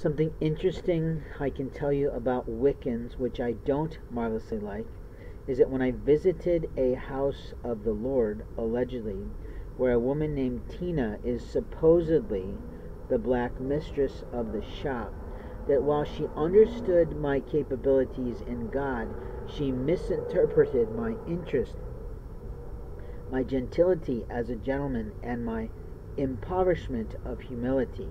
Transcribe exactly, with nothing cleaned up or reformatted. Something interesting I can tell you about Wiccans, which I don't marvelously like, is that when I visited a house of the Lord, allegedly, where a woman named Tina is supposedly the black mistress of the shop, that while she understood my capabilities in God, she misinterpreted my interest, my gentility as a gentleman, and my impoverishment of humility.